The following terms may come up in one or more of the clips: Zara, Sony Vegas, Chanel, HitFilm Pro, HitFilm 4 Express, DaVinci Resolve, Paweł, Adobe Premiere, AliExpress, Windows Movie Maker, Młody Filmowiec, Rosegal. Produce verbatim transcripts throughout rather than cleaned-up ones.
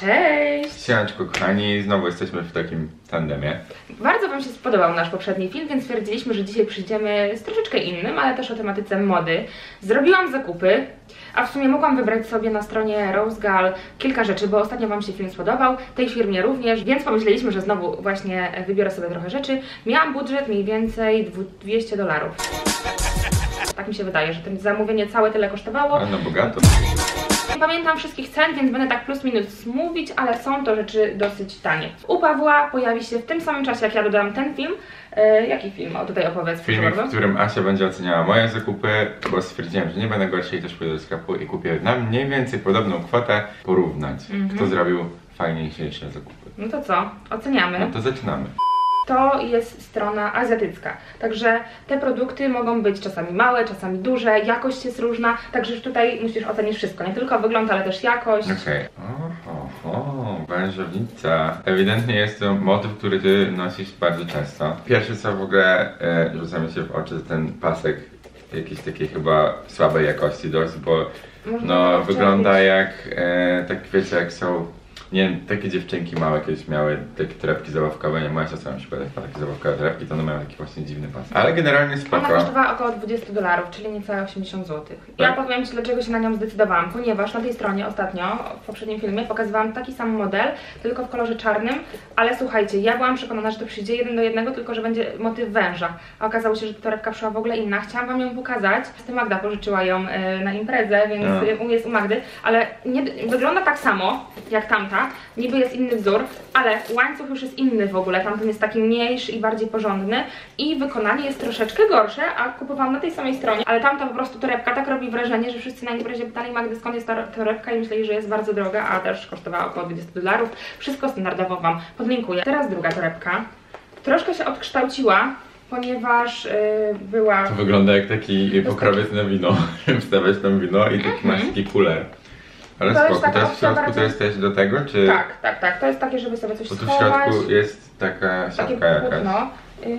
Cześć! Siemaneczko kochani, znowu jesteśmy w takim tandemie. Bardzo wam się spodobał nasz poprzedni film, więc stwierdziliśmy, że dzisiaj przyjdziemy z troszeczkę innym, ale też o tematyce mody. Zrobiłam zakupy, a w sumie mogłam wybrać sobie na stronie Rosegal kilka rzeczy, bo ostatnio wam się film spodobał, tej firmie również, więc pomyśleliśmy, że znowu właśnie wybiorę sobie trochę rzeczy. Miałam budżet mniej więcej dwieście dolarów. Tak mi się wydaje, że to zamówienie całe tyle kosztowało. A no bogato. Nie pamiętam wszystkich cen, więc będę tak plus minus mówić, ale są to rzeczy dosyć tanie. U Pawła pojawi się w tym samym czasie, jak ja dodałam ten film. E, jaki film? O, tutaj opowiedz. Filmik, w którym Asia będzie oceniała moje zakupy, bo stwierdziłem, że nie będę gorsza i też pójdę do sklepu i kupię na mniej więcej podobną kwotę porównać, mm-hmm. kto zrobił fajniejsze zakupy. No to co? Oceniamy. No to zaczynamy. To jest strona azjatycka, także te produkty mogą być czasami małe, czasami duże, jakość jest różna, także już tutaj musisz ocenić wszystko, nie tylko wygląd, ale też jakość. Okej, okay. Oho, wężownica. Ewidentnie jest to motyw, który ty nosisz bardzo często. Pierwszy co w ogóle e, rzuca mi się w oczy ten pasek jakiejś takiej chyba słabej jakości dość, bo można no wygląda jak, e, tak wiecie, jak są... Nie wiem, takie dziewczynki małe kiedyś miały takie torebki zabawkowe, nie moja siostra na przykład jak ma takie zabawkowe torebki, to one mają taki właśnie dziwny pas. Ale generalnie spoko. Ona kosztowała około dwadzieścia dolarów, czyli niecałe osiemdziesiąt złotych. Tak. Ja powiem ci, dlaczego się na nią zdecydowałam, ponieważ na tej stronie ostatnio, w poprzednim filmie, pokazywałam taki sam model, tylko w kolorze czarnym, ale słuchajcie, ja byłam przekonana, że to przyjdzie jeden do jednego, tylko że będzie motyw węża. A okazało się, że ta torebka przyszła w ogóle inna. Chciałam wam ją pokazać, Magda pożyczyła ją y, na imprezę, więc no. Jest u Magdy, ale nie, wygląda tak samo jak tamta. Niby jest inny wzór, ale łańcuch już jest inny w ogóle, tamten jest taki mniejszy i bardziej porządny i wykonanie jest troszeczkę gorsze, a kupowałam na tej samej stronie, ale tamta po prostu torebka tak robi wrażenie, że wszyscy na imprezie pytali Magdy, skąd jest ta torebka i myśleli, że jest bardzo droga, a też kosztowała około dwadzieścia dolarów. Wszystko standardowo wam podlinkuję. Teraz druga torebka. Troszkę się odkształciła, ponieważ yy, była... To wygląda jak taki pokrowiec na wino, wstawiać tam wino i taki masz taki kuler. Ale to spoko, teraz w środku bardziej... to jest też do tego, czy... Tak, tak, tak, to jest takie, żeby sobie coś schować. Bo tu w środku jest taka siatka jakaś.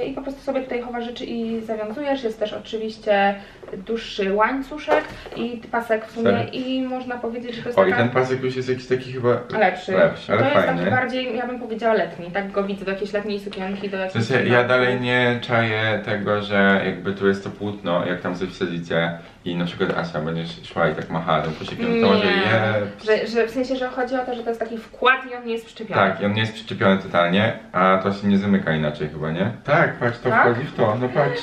I po prostu sobie tutaj chowasz rzeczy i zawiązujesz, jest też oczywiście dłuższy łańcuszek i pasek w sumie Sorry. i można powiedzieć, że to jest O taka... i ten pasek już jest jakiś taki chyba lepszy, lepszy ale To fajny. Jest taki bardziej, ja bym powiedziała letni, tak go widzę do jakiejś letniej sukienki, do jakiejś... W sensie, ja dalej nie czaję tego, że jakby tu jest to płótno, jak tam coś wsadzicie i na przykład Asia będziesz szła i tak machała tym koszykiem, to może je... Że, że w sensie, że chodzi o to, że to jest taki wkład i on nie jest przyczepiony. Tak, i on nie jest przyczepiony totalnie, a to się nie zamyka inaczej chyba, nie? Tak, patrz, to tak? wchodzi w to, no patrz,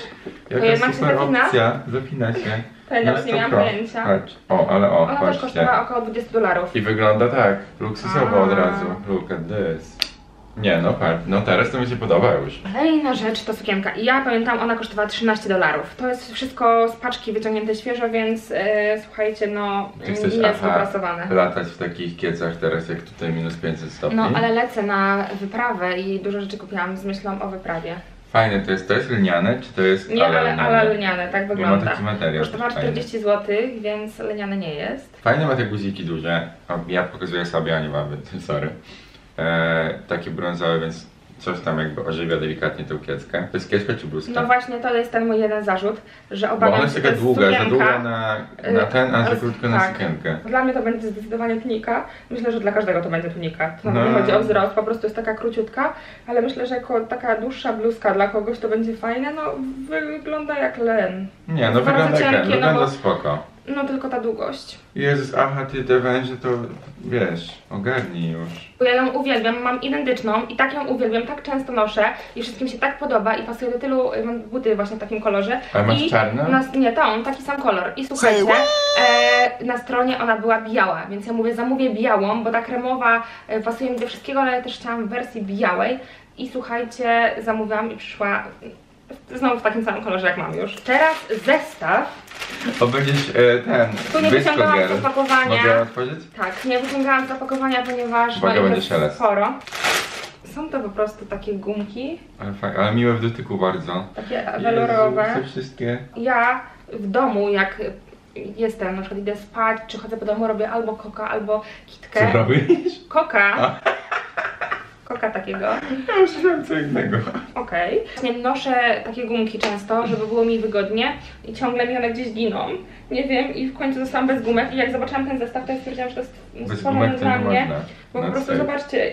jaka no, super opcja, zapina się. Ja już nie miałam pojęcia. Patrz, o, ale o, Ona patrzcie. też kosztowała około dwadzieścia dolarów. I wygląda tak, luksusowo od razu, look at this. Nie, no patrz, no teraz to mi się podoba już. Kolejna rzecz to sukienka i ja pamiętam, ona kosztowała trzynaście dolarów. To jest wszystko z paczki wyciągnięte świeżo, więc yy, słuchajcie, no Ty chcesz, nie jest poprasowane. Latać w takich kiecach teraz jak tutaj minus pięćset stopni. No ale lecę na wyprawę i dużo rzeczy kupiłam z myślą o wyprawie. Fajne to jest, to jest lniane, czy to jest Nie, ale, ale lniane, tak wygląda. Ma taki materiał. Kosztowała czterdzieści złotych, więc lniane nie jest. Fajne ma te guziki duże, ja pokazuję sobie, a nie mam, sorry. Eee, takie brązowe, więc coś tam jakby ożywia delikatnie tę kieckę. To jest kiecka czy bluzka? No właśnie, to jest ten mój jeden zarzut, że obawiam się, ona jest taka długa, za długa na, na ten, a za krótko na tak. sukienkę. Dla mnie to będzie zdecydowanie tunika. Myślę, że dla każdego to będzie tunika. To no. nie chodzi o wzrost, po prostu jest taka króciutka, ale myślę, że jako taka dłuższa bluzka dla kogoś to będzie fajne. No wygląda jak len. Nie, no wygląda jak len, wygląda no bo... spoko. No tylko ta długość. Jezus, aha, ty te węże to, wiesz, ogarnij już. Ja ją uwielbiam, mam identyczną i tak ją uwielbiam, tak często noszę i wszystkim się tak podoba i pasuje do tylu, mam buty właśnie w takim kolorze. A masz I czarne? Na, nie, tą, taki sam kolor. I słuchajcie, e, na stronie ona była biała, więc ja mówię, zamówię białą, bo ta kremowa e, pasuje mi do wszystkiego, ale ja też chciałam w wersji białej i słuchajcie, zamówiłam i przyszła... Znowu w takim samym kolorze jak mam już. Teraz zestaw. O, będziesz e, ten. Tu nie wyciągałam z opakowania. Mogę otworzyć? Tak, nie wyciągałam z opakowania, ponieważ będzie sporo. Są to po prostu takie gumki. Ale, fakt, ale miłe w dotyku bardzo. Takie welurowe. Jezu, wszystkie. Ja w domu, jak jestem, na przykład idę spać, czy chodzę po domu, robię albo koka, albo kitkę. Co robisz? Koka. A. Koka takiego. Ja już wiem co innego. Okej. Okay. Noszę takie gumki często, żeby było mi wygodnie i ciągle mi one gdzieś giną. Nie wiem i w końcu zostałam bez gumek i jak zobaczyłam ten zestaw, to stwierdziłam, że to jest bez gumek to nie można. Bo no po prostu sobie. Zobaczcie,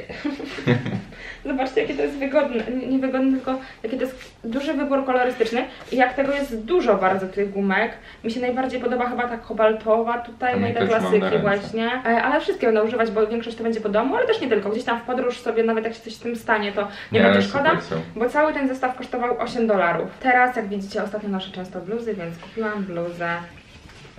zobaczcie jakie to jest wygodne, nie wygodne, tylko jaki to jest duży wybór kolorystyczny i jak tego jest dużo bardzo tych gumek. Mi się najbardziej podoba chyba ta kobaltowa, tutaj no i te klasyki właśnie, ale wszystkie będę używać, bo większość to będzie po domu, ale też nie tylko, gdzieś tam w podróż sobie nawet jak się coś z tym stanie, to nie, nie będzie szkoda, bo cały ten zestaw kosztował osiem dolarów. Teraz jak widzicie ostatnio noszę często bluzy, więc kupiłam bluzę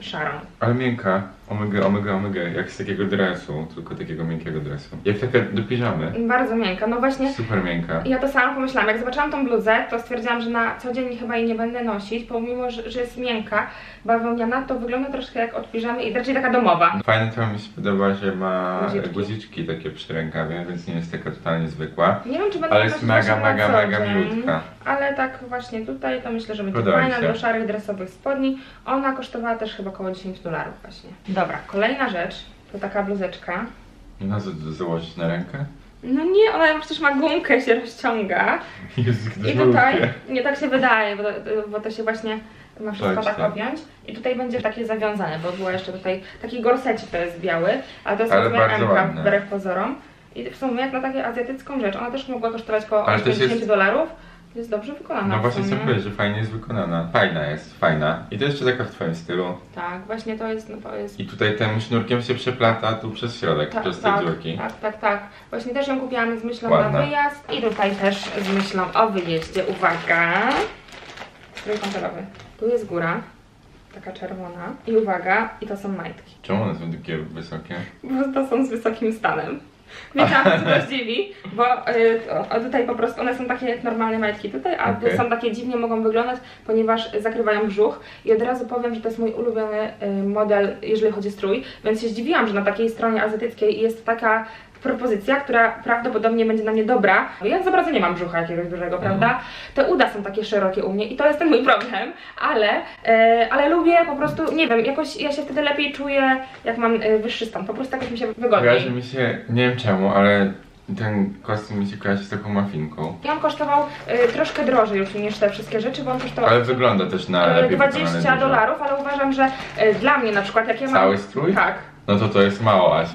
szarą. Ale miękka, omega, omega, omega, jak z takiego dresu, tylko takiego miękkiego dresu. Jak taka do piżamy. Bardzo miękka, no właśnie. Super miękka. Ja to sama pomyślałam, jak zobaczyłam tą bluzę, to stwierdziłam, że na co dzień chyba jej nie będę nosić, pomimo, że, że jest miękka, bawełniana, to wygląda troszkę jak od piżamy i raczej taka domowa. Fajne to mi się podoba, że ma guziczki, guziczki takie przy rękawie, więc nie jest taka totalnie zwykła. Nie wiem, czy będę. Ale jest mega, mega, mega milutka. Ale tak właśnie tutaj, to myślę, że będzie podoba fajna się do szarych dresowych spodni. Ona kosztowała też chyba około dziesięć dolarów właśnie. Dobra, kolejna rzecz to taka bluzeczka. Nie ma założyć na rękę? No nie, ona przecież ma gumkę, się rozciąga. Jezu, i tutaj, nie tak się wydaje, bo to, bo to się właśnie ma wszystko tak objąć. I tutaj będzie takie zawiązane, bo była jeszcze tutaj taki gorsecik, to jest biały, ale to jest M-ka wbrew pozorom. I w sumie jak na taką azjatycką rzecz, ona też mogła kosztować około osiemdziesiąt dolarów. Jest dobrze wykonana. No właśnie chcę powiedzieć, że fajnie jest wykonana. Fajna jest, fajna. I to jeszcze taka w twoim stylu. Tak, właśnie to jest, no to jest. I tutaj tym sznurkiem się przeplata tu przez środek, tak, przez te tak, dziurki. Tak, tak, tak. Właśnie też ją kupiłam z myślą Ładna. na wyjazd. I tutaj też z myślą o wyjeździe. Uwaga. Trójkąterowy. Tu jest góra. Taka czerwona. I uwaga, i to są majtki. Czemu one są takie wysokie? Bo to są z wysokim stanem. Wiedziałam, co to dziwi, bo y, o, tutaj po prostu one są takie jak normalne majtki tutaj, a okay. są takie dziwnie mogą wyglądać, ponieważ zakrywają brzuch i od razu powiem, że to jest mój ulubiony y, model, jeżeli chodzi o strój, więc się zdziwiłam, że na takiej stronie azjatyckiej jest taka propozycja, która prawdopodobnie będzie na mnie dobra. Ja za bardzo nie mam brzucha jakiegoś dużego, prawda? Te uda są takie szerokie u mnie i to jest ten mój problem, ale, yy, ale lubię po prostu, nie wiem, jakoś ja się wtedy lepiej czuję, jak mam yy, wyższy stan, po prostu jakoś mi się wygodniej. Kojarzy mi się, nie wiem czemu, ale ten kostium mi się kojarzy z taką mafinką. I on kosztował y, troszkę drożej już niż te wszystkie rzeczy, bo on kosztował... Ale wygląda też na lepiej dwadzieścia dolarów, ale uważam, że y, dla mnie na przykład, jak ja mam... Cały strój? Tak. No to to jest mało, Asi.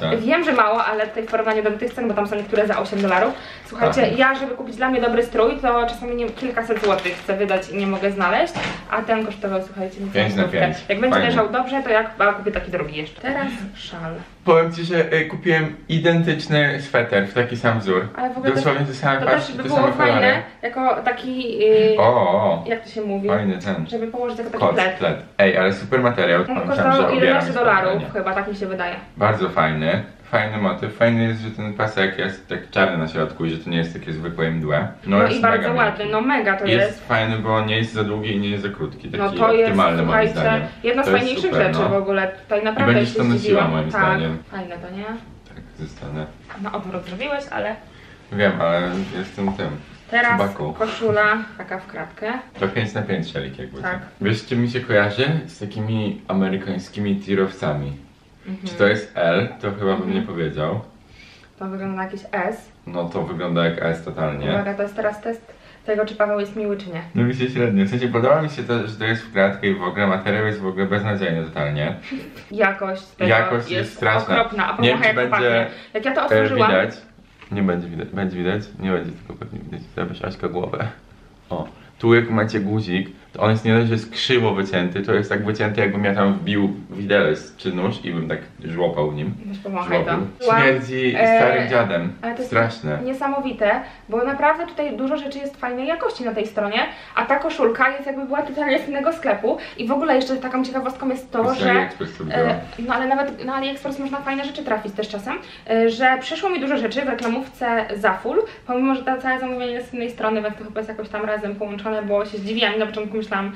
Tak. Wiem, że mało, ale tutaj w porównaniu do tych cen, bo tam są niektóre za osiem dolarów. Słuchajcie, Aha. ja żeby kupić dla mnie dobry strój, to czasami nie, kilkaset złotych chcę wydać i nie mogę znaleźć. A ten kosztował, słuchajcie, pięć na pięć. Jak Fajnie. będzie leżał dobrze, to ja kupię taki drugi jeszcze. Teraz szal. Powiem ci, że y, kupiłem identyczny sweter w taki sam wzór. Ale w ogóle dosłownie też, te same to paczki, też by było fajne, kolary. jako taki... Yy, o, o, jak to się mówi? Fajny ten. Żeby położyć jako taki plet. plet. Ej, ale super materiał. On kosztował jedenaście dolarów chyba, tak mi się wydaje. Bardzo fajny. Fajny motyw. Fajny jest, że ten pasek jest tak czarny na środku i że to nie jest takie zwykłe mdłe. No, no i bardzo ładny, no mega to jest. Jest fajny, bo nie jest za długi i nie jest za krótki. Taki no to jest, słuchajcie, jedna z fajniejszych super, rzeczy no. w ogóle. Tutaj naprawdę I będziesz to nosiła moim tak. zdaniem. Fajne to, nie? Tak, zostanę. No obrót zrobiłeś, ale... Wiem, ale jestem tym. Teraz Baku. koszula taka w kratkę. To pięć na pięć szelik jakby. Tak. Wiesz, czy mi się kojarzy? Z takimi amerykańskimi tirowcami. Mhm. Czy to jest L? To chyba bym nie powiedział. To wygląda na jakieś S. No to wygląda jak S totalnie. Uwaga, to jest teraz test tego, czy Paweł jest miły, czy nie. No mi się średnio. W sensie podoba mi się to, że to jest w kratkę i w ogóle materiał jest w ogóle beznadziejny totalnie. Jakość tego Jakość jest, jest straszna. okropna. A pomycha jak będzie Jak ja to otworzyłam... Widać. Nie będzie widać. Będzie widać? Nie będzie tylko pewnie widać. Zabierz Aśka głowę. O. Tu jak macie guzik, to on jest nie dość, że jest krzywo wycięty, to jest tak wycięty, jakbym ja tam wbił widelec czy nóż i bym tak żłopał nim. Śmierdzi starym dziadem. Ale to jest straszne. Niesamowite, bo naprawdę tutaj dużo rzeczy jest fajnej jakości na tej stronie, a ta koszulka jest jakby była totalnie z innego sklepu i w ogóle jeszcze taką ciekawostką jest to, że... AliExpress to e, no ale nawet na AliExpress można fajne rzeczy trafić też czasem, e, że przyszło mi dużo rzeczy w reklamówce za full, pomimo, że ta całe zamówienie jest z innej strony, więc to chyba jest jakoś tam razem połączone, bo się zdziwiłam i na początku myślałam,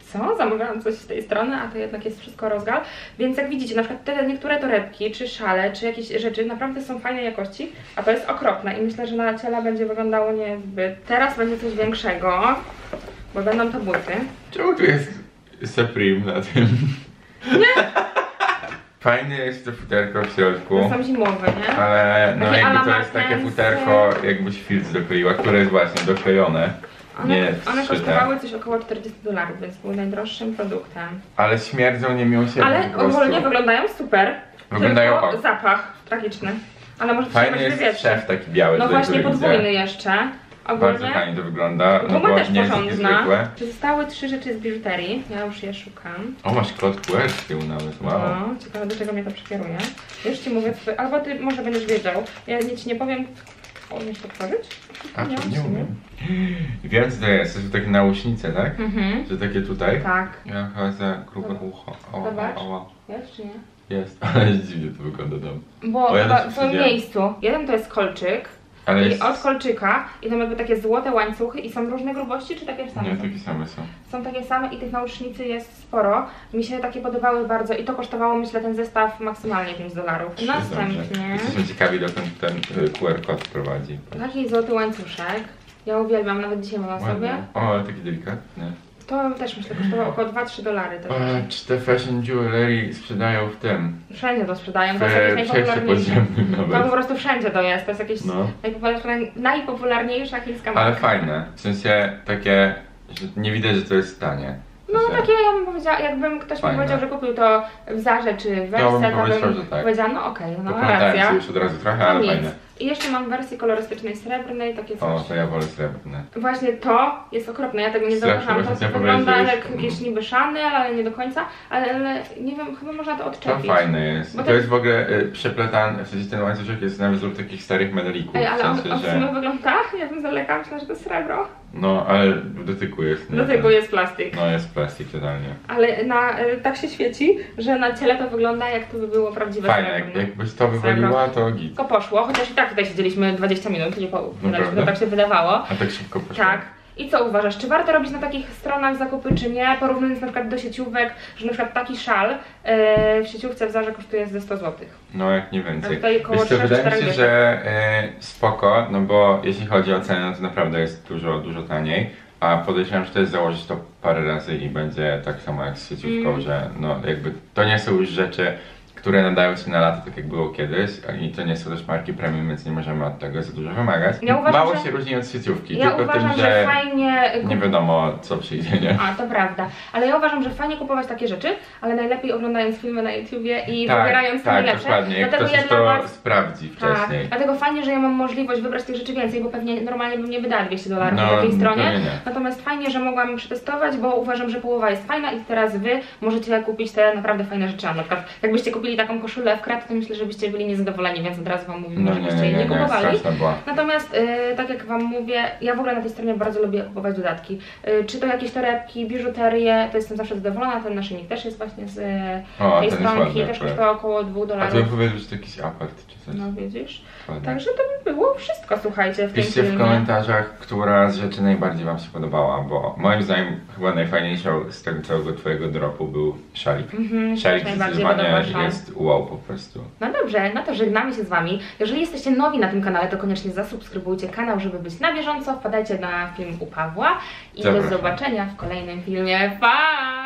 co? Zamawiałam coś z tej strony, a to jednak jest wszystko Rosegal. Więc jak widzicie, na przykład te niektóre torebki, czy szale, czy jakieś rzeczy naprawdę są fajnej jakości, a to jest okropne i myślę, że na ciele będzie wyglądało niezbyt. Teraz będzie coś większego, bo będą to buty. Czemu tu jest Supreme na tym? Nie! Fajne jest to futerko w środku. To są zimowe, nie? Ale no takie jakby to jest takie futerko, jakby świlc dokleiła, które jest właśnie doklejone. One, nie, one kosztowały coś około czterdzieści dolarów, więc były najdroższym produktem. Ale śmierdzą niemiłosiernie. Ale ogólnie wyglądają super. Wyglądają tak. Zapach tragiczny. Ale może fajny jest wietrze. Szef taki biały. No tutaj, właśnie podwójny jeszcze. Ogólnie. Bardzo fajnie to wygląda. No bo też porządna. Zostały trzy rzeczy z biżuterii. Ja już je szukam. O, masz klotku z tyłu nawet, wow. No, ciekawe do czego mnie to przekieruje. Już ci mówię, albo ty może będziesz wiedział. Ja nic ci nie powiem. Umiesz to otworzyć? A, nie, nie umiem. Wiem, co to jest. To są takie nausznice, tak? Mhm. Że takie tutaj? Tak. Ja chodzę grube ucho. O, zobacz. O, o. Jest czy nie? Jest, ale dziwnie to wygląda tam. Bo o, ja w tym miejscu. Jeden to jest kolczyk. Ale jest... I od kolczyka i tam jakby takie złote łańcuchy i są różne grubości, czy takie same? Nie, takie same są. Są takie same i tych nausznicy jest sporo. Mi się takie podobały bardzo i to kosztowało, myślę, ten zestaw maksymalnie pięć dolarów. Następnie... Jesteśmy ciekawi, dokąd ten Q R kod prowadzi. Taki złoty łańcuszek. Ja uwielbiam, nawet dzisiaj mam na sobie. O, ale taki delikatny. To też myślę kosztowało około dwa trzy dolary. Czy te fashion jewelry sprzedają w tym? Wszędzie to sprzedają, to jest najpopularniejsze. To po prostu wszędzie to jest, to jest jakieś no. najpopularniejsza chińska marka. Ale fajne, w sensie takie, że nie widać, że to jest tanie. No takie ja bym powiedziała, jakbym ktoś fajne. mi powiedział, że kupił to w Zarze czy w Wersa, to bym powiedziała, że tak. Powiedziała, no okej, okay, no racja. To już od razu trochę, no ale nic. Fajne. I jeszcze mam w wersji kolorystycznej srebrnej, takie coś. O, to ja wolę srebrne. Właśnie to jest okropne, ja tego nie zauważam. To wygląda jak jakiś niby Chanel, ale nie do końca. Ale, ale nie wiem, chyba można to odczepić. To fajne jest. Bo to te... jest w ogóle y, przeplatany, w sensie ten łańcuszek jest na wzór takich starych medalików. Ej, ale w sensie, on, on że... no wygląda? Ja bym zalegała, myślę, że to srebro. No, ale w dotyku jest. W dotyku jest plastik. No, jest plastik totalnie. Ale na, y, tak się świeci, że na ciele to wygląda jak to by było prawdziwe srebro. Fajne, jak, jakbyś to wywaliła, to git. Tylko poszło, chociaż i tak. Tutaj siedzieliśmy dwadzieścia minut, nie po, no tak się wydawało. A tak szybko poszło. Tak. I co uważasz? Czy warto robić na takich stronach zakupy, czy nie? Porównując na przykład do sieciówek, że na przykład taki szal yy, w sieciówce w Zarze kosztuje ze sto złotych. No jak nie więcej. A tutaj koło wiesz, wydaje mi się, że yy, spoko, no bo jeśli chodzi o cenę, to naprawdę jest dużo, dużo taniej. A podejrzewam, że też założyć to parę razy i będzie tak samo jak z sieciówką, mm. że no jakby to nie są już rzeczy, które nadają się na lata, tak jak było kiedyś, i to nie są też marki premium, więc nie możemy od tego za dużo wymagać. Ja uważam, Mało że... się różni od sieciówki, ja tylko uważam, tym, że, że fajnie... nie wiadomo co przyjdzie, nie? A, to prawda. Ale ja uważam, że fajnie kupować takie rzeczy, ale najlepiej oglądając filmy na YouTubie i tak, wybierając tak, najlepsze. Tak, dokładnie. Dlatego ktoś ja to was... sprawdzi wcześniej. Tak. Dlatego fajnie, że ja mam możliwość wybrać tych rzeczy więcej, bo pewnie normalnie bym nie wydała dwieście dolarów no, na takiej stronie. Natomiast fajnie, że mogłam przetestować, bo uważam, że połowa jest fajna i teraz wy możecie kupić te naprawdę fajne rzeczy. Na przykład, jakbyście kupili taką koszulę w kratkę, to myślę, że byście byli niezadowoleni, więc od razu wam mówimy, no, żebyście jej nie, nie, nie kupowali. Natomiast yy, tak jak wam mówię, ja w ogóle na tej stronie bardzo lubię kupować dodatki. Yy, czy to jakieś torebki, biżuterię, to jestem zawsze zadowolona, ten naszyjnik też jest właśnie z yy, o, tej stronki, też kosztuje około dwóch dolarów. A to powiedział, że to jakiś apart czy coś. No widzisz. Ładnie. Także to by było wszystko, słuchajcie, w Piszcie tym filmie. w komentarzach, która z rzeczy najbardziej wam się podobała, bo moim zdaniem chyba najfajniejszą z tego całego twojego dropu był szalik. Mm-hmm, szalik zdecydowanie jest wow po prostu. No dobrze, no to żegnamy się z wami. Jeżeli jesteście nowi na tym kanale, to koniecznie zasubskrybujcie kanał, żeby być na bieżąco. Wpadajcie na film u Pawła i Zapraszam. do zobaczenia w kolejnym filmie. Pa!